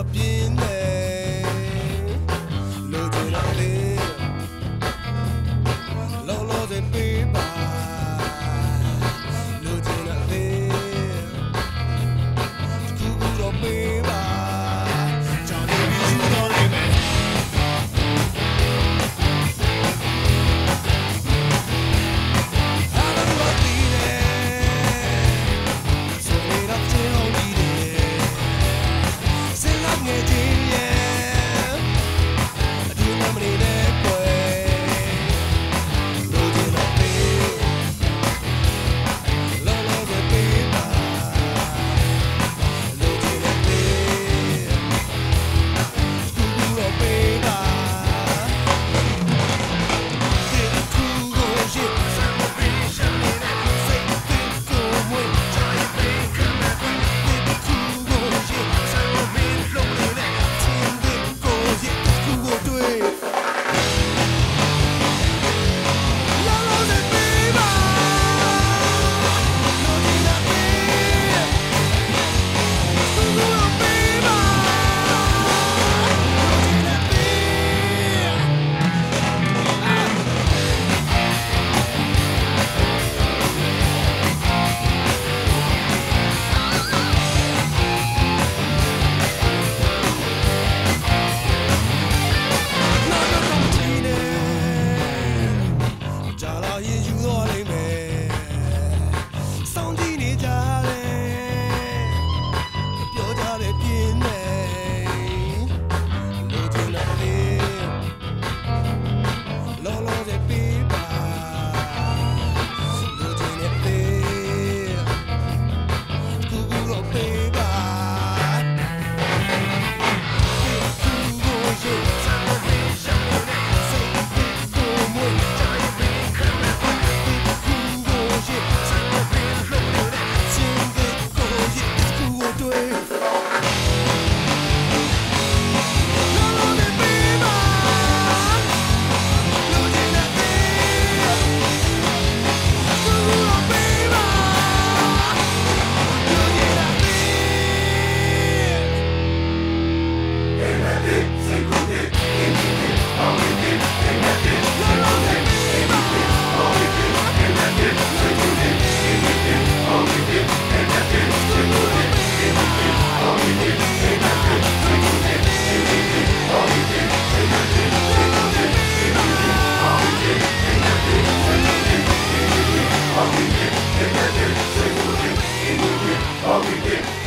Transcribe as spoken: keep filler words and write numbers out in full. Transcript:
up in there, looking at it, Lolo de Pipa, looking at it, Kuguro Pipa. All we did.